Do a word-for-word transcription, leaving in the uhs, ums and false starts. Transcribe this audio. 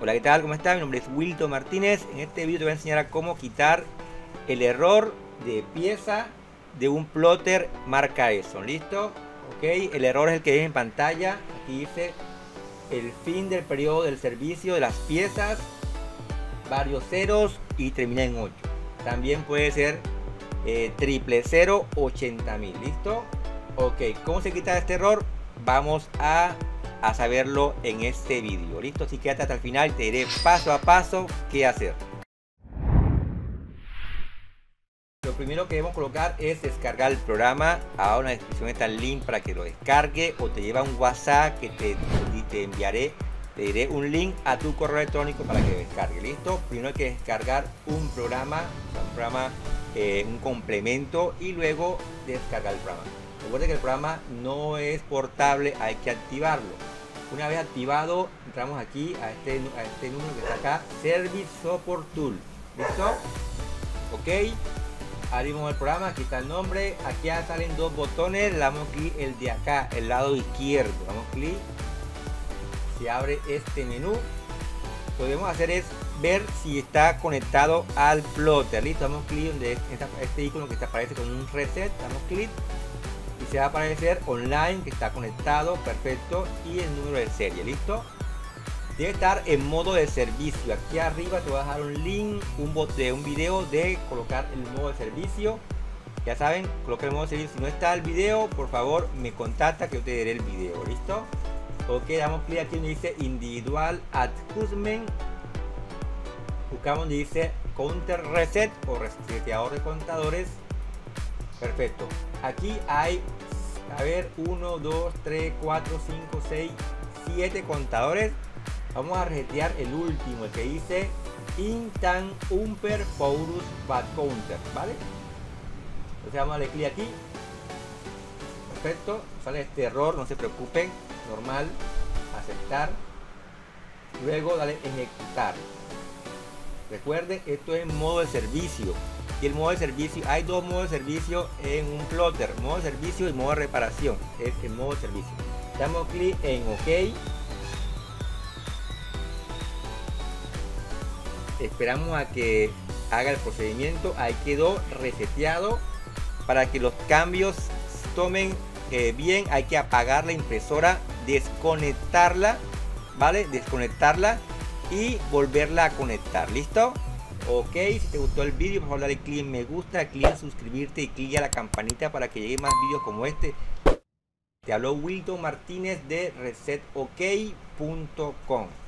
Hola, ¿qué tal? ¿Cómo están? Mi nombre es Wilton Martínez. En este video te voy a enseñar a cómo quitar el error de pieza de un plotter marca ESON. ¿Listo? Ok, el error es el que ves en pantalla. Aquí dice el fin del periodo del servicio de las piezas, varios ceros y termina en ocho. También puede ser eh, triple cero, ochenta mil. ¿Listo? Ok, ¿cómo se quita este error? Vamos a... a saberlo en este vídeo. Listo, así quédate hasta el final, te diré paso a paso qué hacer. Lo primero que debemos colocar es descargar el programa. Ahora en la descripción está el link para que lo descargue o te lleva un WhatsApp que te, te enviaré, te diré un link a tu correo electrónico para que lo descargue. Listo, primero hay que descargar un programa, un programa, eh, un complemento y luego descargar el programa. Recuerda que el programa no es portable, hay que activarlo. Una vez activado, entramos aquí a este, a este número que está acá, Service Support Tool. ¿Listo? Ok. Abrimos el programa, aquí está el nombre. Aquí ya salen dos botones, le damos clic el de acá, el lado izquierdo. Damos clic. Se abre este menú. Lo que debemos hacer es ver si está conectado al plotter. Listo, damos clic donde está este icono que te aparece con un reset. Damos clic. Y se va a aparecer online que está conectado, perfecto, y el número de serie. Listo, debe estar en modo de servicio. Aquí arriba te voy a dejar un link, un bot de un video de colocar el modo de servicio. Ya saben, coloca el modo de servicio. Si no está el video, por favor me contacta que yo te daré el video. Listo, ok, damos clic aquí donde dice individual adjustment, buscamos donde dice counter reset o reseteador de contadores. Perfecto, aquí hay, a ver, uno, dos, tres, cuatro, cinco, seis, siete contadores. Vamos a resetear el último, el que dice Intan Umper Forus Bad Counter, ¿vale? Entonces vamos a darle clic aquí. Perfecto, sale este error, no se preocupen, normal, aceptar. Luego dale ejecutar. Recuerden, esto es en modo de servicio. Y el modo de servicio, hay dos modos de servicio en un plotter, modo de servicio y modo de reparación, es el modo de servicio. Damos clic en OK, esperamos a que haga el procedimiento. Ahí quedó reseteado. Para que los cambios tomen eh, bien, hay que apagar la impresora, desconectarla, vale, desconectarla y volverla a conectar. Listo. Ok, si te gustó el vídeo, por favor dale clic en me gusta, clic en suscribirte y clic a la campanita para que lleguen más vídeos como este. Te habló Wilton Martínez de reset ok punto com.